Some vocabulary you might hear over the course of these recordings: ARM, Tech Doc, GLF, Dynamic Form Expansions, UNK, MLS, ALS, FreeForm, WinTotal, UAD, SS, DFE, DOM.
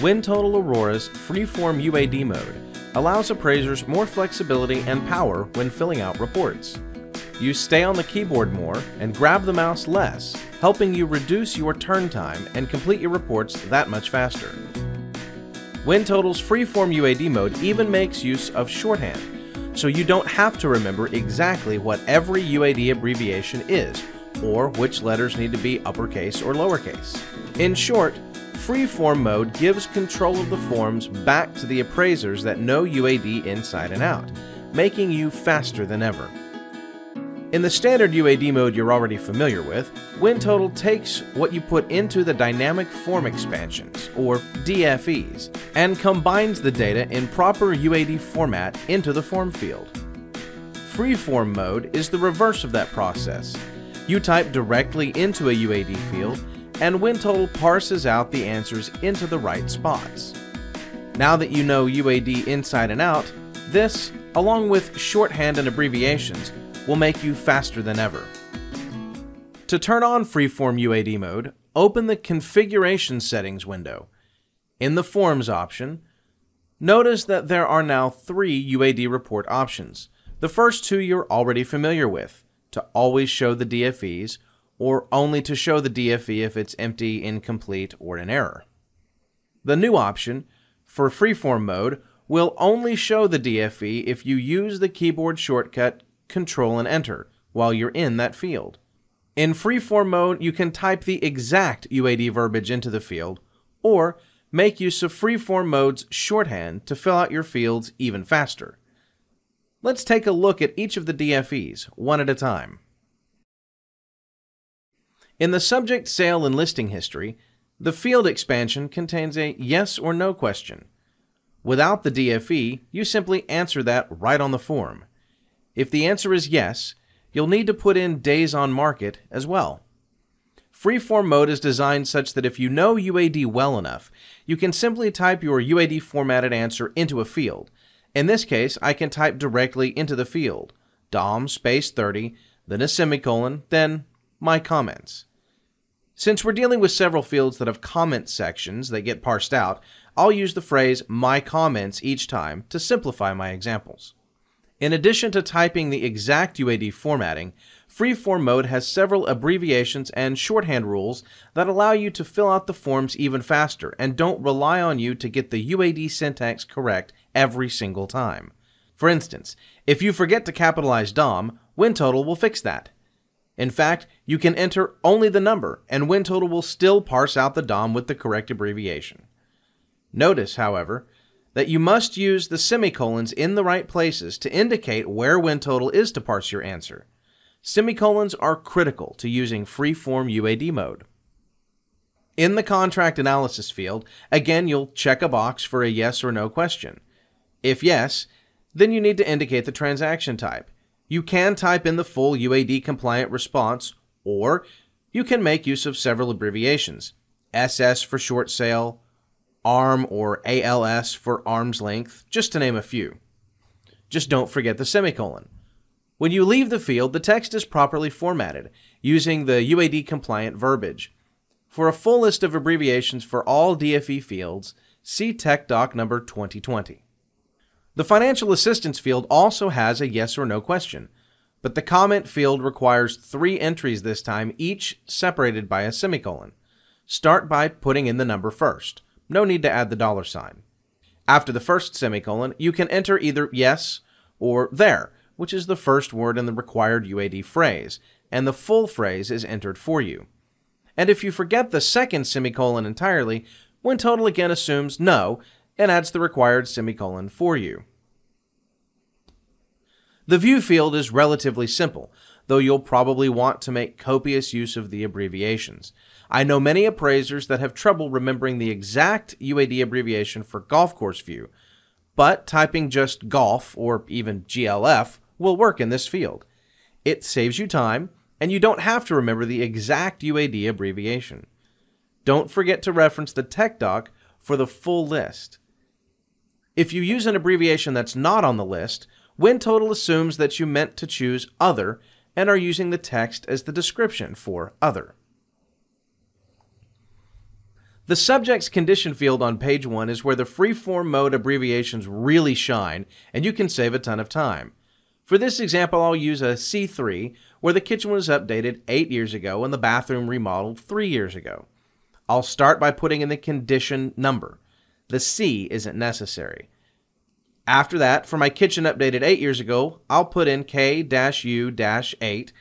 Win Total Aurora's Freeform UAD mode allows appraisers more flexibility and power when filling out reports. You stay on the keyboard more and grab the mouse less, helping you reduce your turn time and complete your reports that much faster. WinTotal's Freeform UAD mode even makes use of shorthand, so you don't have to remember exactly what every UAD abbreviation is, or which letters need to be uppercase or lowercase. In short, Freeform mode gives control of the forms back to the appraisers that know UAD inside and out, making you faster than ever. In the standard UAD mode you're already familiar with, WinTotal takes what you put into the Dynamic Form Expansions, or DFEs, and combines the data in proper UAD format into the form field. Freeform mode is the reverse of that process. You type directly into a UAD field, and WinTotal parses out the answers into the right spots. Now that you know UAD inside and out, this, along with shorthand and abbreviations, will make you faster than ever. To turn on Freeform UAD mode, open the Configuration Settings window. In the Forms option, notice that there are now 3 UAD report options. The first 2 you're already familiar with, to always show the DFEs, or only to show the DFE if it's empty, incomplete, or an error. The new option, for Freeform mode, will only show the DFE if you use the keyboard shortcut Control and Enter while you're in that field. In Freeform mode, you can type the exact UAD verbiage into the field, or make use of Freeform mode's shorthand to fill out your fields even faster. Let's take a look at each of the DFEs, one at a time. In the Subject, Sale, and Listing History, the field expansion contains a yes or no question. Without the DFE, you simply answer that right on the form. If the answer is yes, you'll need to put in days on market as well. Freeform mode is designed such that if you know UAD well enough, you can simply type your UAD formatted answer into a field. In this case, I can type directly into the field, DOM space 30, then a semicolon, then my comments. Since we're dealing with several fields that have comment sections that get parsed out, I'll use the phrase my comments each time to simplify my examples. In addition to typing the exact UAD formatting, Freeform mode has several abbreviations and shorthand rules that allow you to fill out the forms even faster and don't rely on you to get the UAD syntax correct every single time. For instance, if you forget to capitalize DOM, WinTotal will fix that. In fact, you can enter only the number, and WinTotal will still parse out the DOM with the correct abbreviation. Notice, however, that you must use the semicolons in the right places to indicate where WinTotal is to parse your answer. Semicolons are critical to using Freeform UAD mode. In the Contract Analysis field, again you'll check a box for a yes or no question. If yes, then you need to indicate the transaction type. You can type in the full UAD compliant response, or you can make use of several abbreviations. SS for short sale, ARM or ALS for arm's length, just to name a few. Just don't forget the semicolon. When you leave the field, the text is properly formatted, using the UAD compliant verbiage. For a full list of abbreviations for all DFE fields, see Tech Doc number 2020. The Financial Assistance field also has a yes or no question, but the comment field requires 3 entries this time, each separated by a semicolon. Start by putting in the number first. No need to add the dollar sign. After the first semicolon, you can enter either yes or there, which is the first word in the required UAD phrase, and the full phrase is entered for you. And if you forget the second semicolon entirely, WinTotal again assumes no and adds the required semicolon for you. The View field is relatively simple, though you'll probably want to make copious use of the abbreviations. I know many appraisers that have trouble remembering the exact UAD abbreviation for golf course view, but typing just golf or even GLF will work in this field. It saves you time, and you don't have to remember the exact UAD abbreviation. Don't forget to reference the Tech Doc for the full list. If you use an abbreviation that's not on the list, WinTotal assumes that you meant to choose Other and are using the text as the description for Other. The subject's condition field on page 1 is where the free-form mode abbreviations really shine, and you can save a ton of time. For this example, I'll use a C3, where the kitchen was updated 8 years ago and the bathroom remodeled 3 years ago. I'll start by putting in the condition number. The C isn't necessary. After that, for my kitchen updated 8 years ago, I'll put in K-U-8,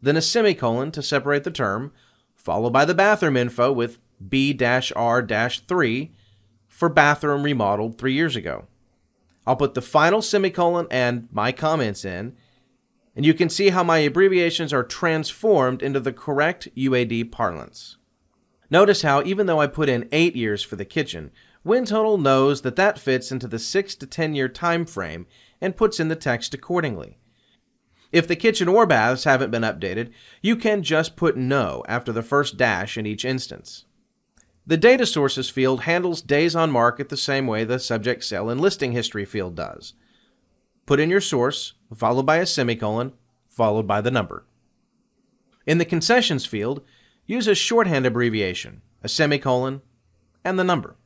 then a semicolon to separate the term, followed by the bathroom info with B-R-3 for bathroom remodeled 3 years ago. I'll put the final semicolon and my comments in, and you can see how my abbreviations are transformed into the correct UAD parlance. Notice how even though I put in 8 years for the kitchen, WinTotal knows that that fits into the 6 to 10 year time frame and puts in the text accordingly. If the kitchen or baths haven't been updated, you can just put no after the first dash in each instance. The Data Sources field handles days on market the same way the Subject Cell and Listing History field does. Put in your source, followed by a semicolon, followed by the number. In the Concessions field, use a shorthand abbreviation, a semicolon, and the number.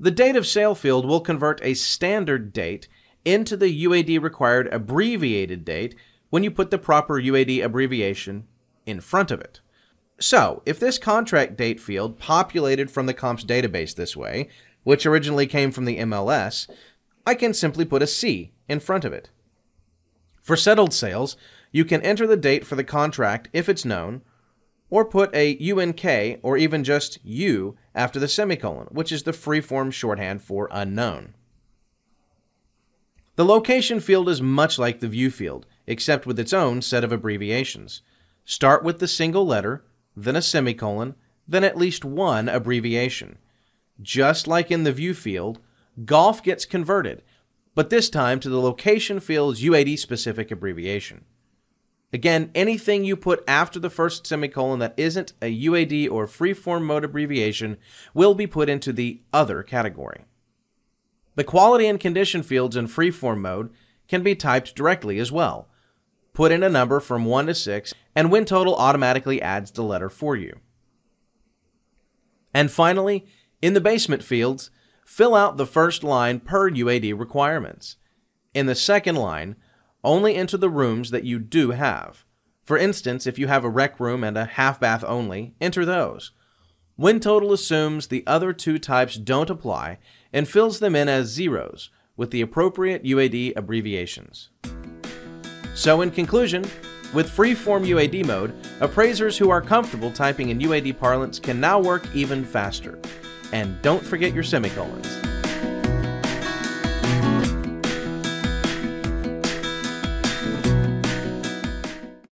The Date of Sale field will convert a standard date into the UAD-required abbreviated date when you put the proper UAD abbreviation in front of it. So, if this contract date field populated from the comps database this way, which originally came from the MLS, I can simply put a C in front of it. For settled sales, you can enter the date for the contract if it's known, or put a UNK or even just U after the semicolon, which is the free-form shorthand for unknown. The location field is much like the view field, except with its own set of abbreviations. Start with the single letter, then a semicolon, then at least one abbreviation. Just like in the view field, golf gets converted, but this time to the location field's UAD-specific abbreviation. Again, anything you put after the first semicolon that isn't a UAD or free-form mode abbreviation will be put into the other category. The quality and condition fields in free-form mode can be typed directly as well. Put in a number from 1 to 6, and WinTotal automatically adds the letter for you. And finally, in the basement fields, fill out the first line per UAD requirements. In the second line, only enter the rooms that you do have. For instance, if you have a rec room and a half bath only, enter those. WinTotal assumes the other two types don't apply and fills them in as zeros with the appropriate UAD abbreviations. So in conclusion, with free-form UAD mode, appraisers who are comfortable typing in UAD parlance can now work even faster. And don't forget your semicolons.